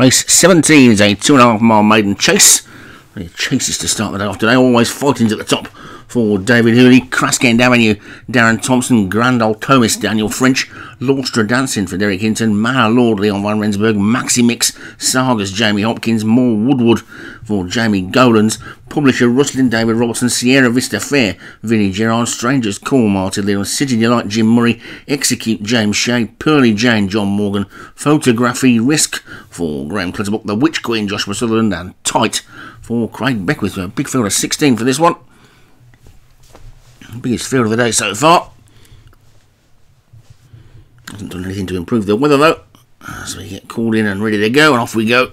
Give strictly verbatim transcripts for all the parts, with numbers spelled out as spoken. Race seventeen is a two and a half mile maiden chase. He chases to start the day off today. Always Fighting's at the top for David Hurley. Craskend Avenue, Darren Thompson. Grand Old Comis, Daniel French. Lawstra Dancing for Derek Hinton. Manor Lord, Leon Van Rensburg. Maxi Mix, Sargas, Jamie Hopkins. Moor Woodward for Jamie Golans. Publisher, Rustlin, David Robertson. Sierra Vista Fair, Vinnie Gerard. Strangers Call, Martin Leon. City Delight, Jim Murray. Execute, James Shea. Pearly Jane, John Morgan. Photography, Risk for Graham Clutterbuck. The Witch Queen, Joshua Sutherland. And Tight for Craig Beckwith. A big field of sixteen for this one. Biggest field of the day so far. Hasn't done anything to improve the weather though. So we get called in and ready to go, and off we go.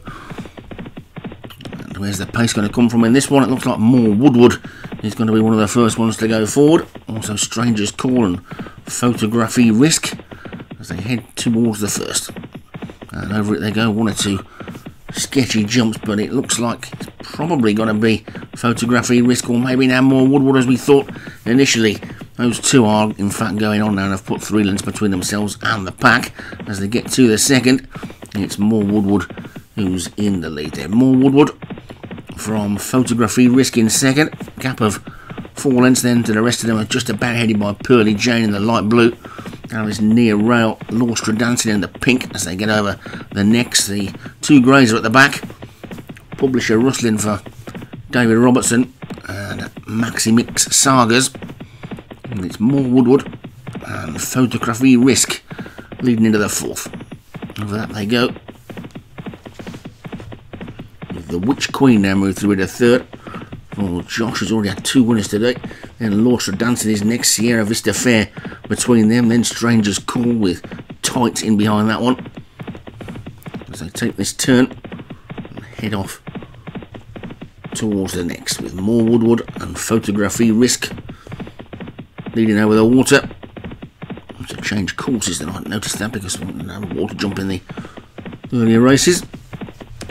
And where's the pace going to come from in this one? It looks like Moor Woodward is going to be one of the first ones to go forward. Also Strangers Call and Photography Risk as they head towards the first. And over it they go, one or two sketchy jumps, but it looks like it's probably going to be Photography Risk, or maybe now Moor Woodward as we thought initially. Those two are in fact going on now and have put three lengths between themselves and the pack as they get to the second. It's Moor Woodward who's in the lead there. Moor Woodward from Photography Risk in second, gap of four lengths then to the rest of them are just about headed by Pearly Jane in the light blue. Now is near rail, Lawstra Dancing in the pink as they get over the next. The two greys are at the back. Publisher Rustlin for David Robertson and Maxi Mix Sargas. And it's Moor Woodward and Photography Risk leading into the fourth. Over that they go. With the Witch Queen now moved through into third. Oh, Josh has already had two winners today. Then Lawstra Dancing is next. Sierra Vista Fair between them. Then Strangers Call with Tight in behind that one. As they take this turn and head off towards the next with Moor Woodward and Photography Risk leading over the water. I have to change courses then, I noticed that because I didn't have a water jump in the earlier races.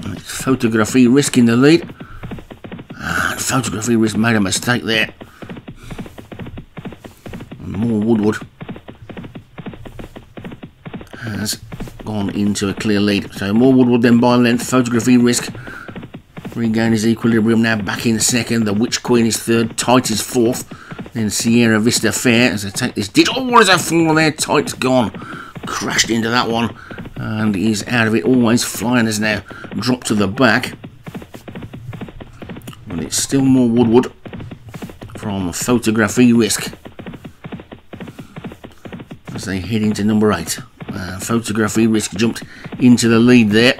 And it's Photography Risk in the lead. And Photography Risk made a mistake there. Moor Woodward has gone into a clear lead. So Moor Woodward then by length, Photography Risk regain his equilibrium now back in second. The Witch Queen is third, Tight is fourth. Then Sierra Vista Fair as they take this ditch. Oh, what is that fall there? Tight's gone. Crashed into that one and is out of it. Always Flying is now dropped to the back. And it's still Moor Woodward from Photography Risk as they head into number eight. Uh, Photography Risk jumped into the lead there.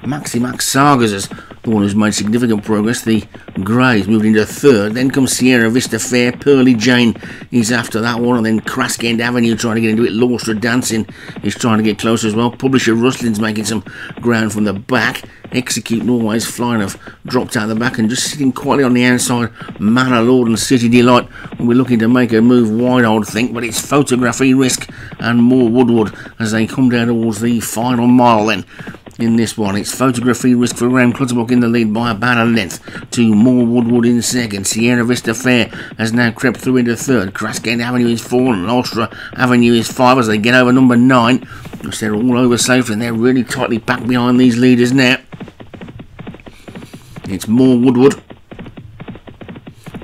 Maxi Max Sargas is the one who's made significant progress. The greys moved into third. Then comes Sierra Vista Fair. Pearly Jane is after that one. And then Craskend Avenue trying to get into it. Lawstra Dancing is trying to get closer as well. Publisher Rustlin's making some ground from the back. Execute, Norway's Flying have dropped out the back and just sitting quietly on the outside. Manor Lord and City Delight. We're looking to make a move wide, I would think, but it's Photography Risk and Moor Woodward as they come down towards the final mile then. In this one, it's Photography Risk for Graham Clutterbuck in the lead by about a length to Moor Woodward in second. Sierra Vista Fair has now crept through into third. Craskend Avenue is four and Lawstra Avenue is five as they get over number nine. They're all over safely and they're really tightly packed behind these leaders now. It's Moor Woodward.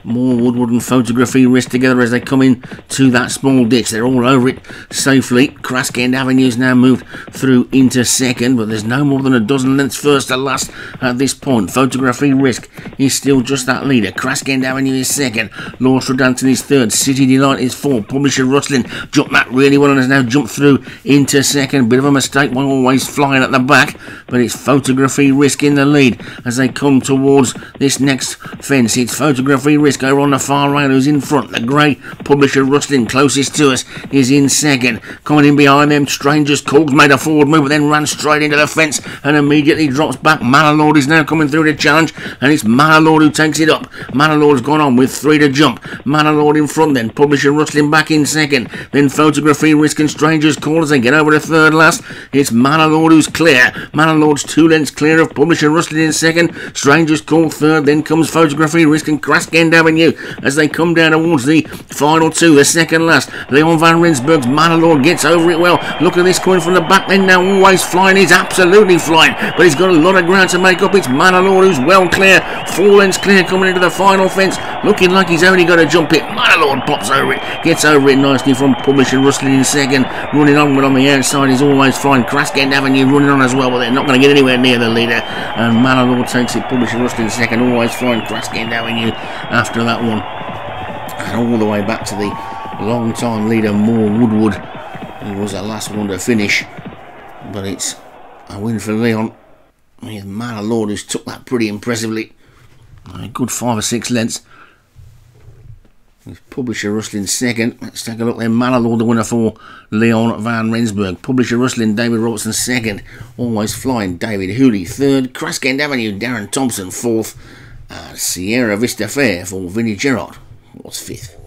Moor Woodward and Photography Risk together as they come in to that small ditch. They're all over it safely. Craskend Avenue's now moved through into second, but there's no more than a dozen lengths first to last at this point. Photography Risk is still just that leader. Craskend Avenue is second. Lawstra Dancing is third. City Delight is fourth. Publisher Rustlin jumped that really well and has now jumped through into second. Bit of a mistake, one Always Flying at the back, but it's Photography Risk in the lead as they come towards this next fence. It's Photography Risk over on the far right, who's in front. The grey Publisher Rustlin, closest to us, is in second. Coming in behind them, Strangers Call's made a forward move, but then ran straight into the fence and immediately drops back. Manor Lord is now coming through the challenge, and it's Manor Lord who takes it up. Manor Lord's gone on with three to jump. Manor Lord in front, then Publisher Rustlin back in second. Then Photography Risk and Strangers Call as they get over to third last. It's Manor Lord who's clear. Manor Lord's two lengths clear of Publisher Rustlin in second. Strangers Call third. Then comes Photography Risk and Craskend Avenue as they come down towards the final two, the second last. Leon Van Rensburg's Manor Lord gets over it well. Look at this coin from the back then now, always flying. He's absolutely flying, but he's got a lot of ground to make up. It's Manor Lord who's well clear, four lengths clear coming into the final fence, looking like he's only got to jump it. Manor Lord pops over it, gets over it nicely from Publisher. Rustlin in second, running onward on the outside, he's always flying. Craskend Avenue running on as well, but they're not going to get anywhere near the leader, and Manor Lord takes it. Publisher Rustlin second, always flying. Craskend Avenue after that one, and all the way back to the long time leader Moor Woodward, who was the last one to finish. But it's a win for Leon. He's Manor Lord who's took that pretty impressively, a good five or six lengths. Publisher Rustlin second. Let's take a look there. Manor Lord the winner for Leon Van Rensburg. Publisher Rustlin, David Robertson second. Always flying, David Hurley third. Craskend Avenue, Darren Thompson fourth. And Sierra Vista Fair for Vinnie Gerard was fifth.